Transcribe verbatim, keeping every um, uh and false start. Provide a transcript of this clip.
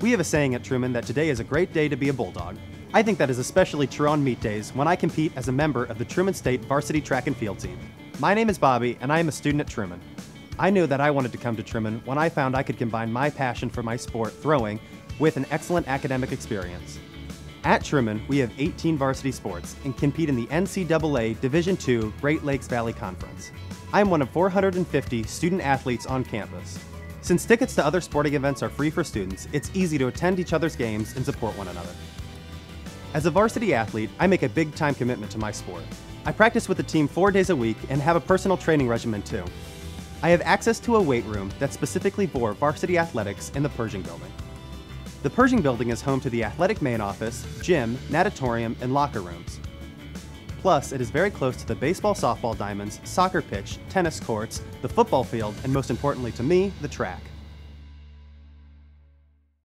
We have a saying at Truman that today is a great day to be a Bulldog. I think that is especially true on meet days when I compete as a member of the Truman State varsity track and field team. My name is Bobby, and I am a student at Truman. I knew that I wanted to come to Truman when I found I could combine my passion for my sport, throwing, with an excellent academic experience. At Truman, we have eighteen varsity sports and compete in the N C double A Division two Great Lakes Valley Conference. I am one of four hundred fifty student athletes on campus. Since tickets to other sporting events are free for students, it's easy to attend each other's games and support one another. As a varsity athlete, I make a big-time commitment to my sport. I practice with the team four days a week and have a personal training regimen too. I have access to a weight room that's specifically for varsity athletics in the Pershing Building. The Pershing Building is home to the athletic main office, gym, natatorium, and locker rooms. Plus, it is very close to the baseball softball diamonds, soccer pitch, tennis courts, the football field, and most importantly to me, the track.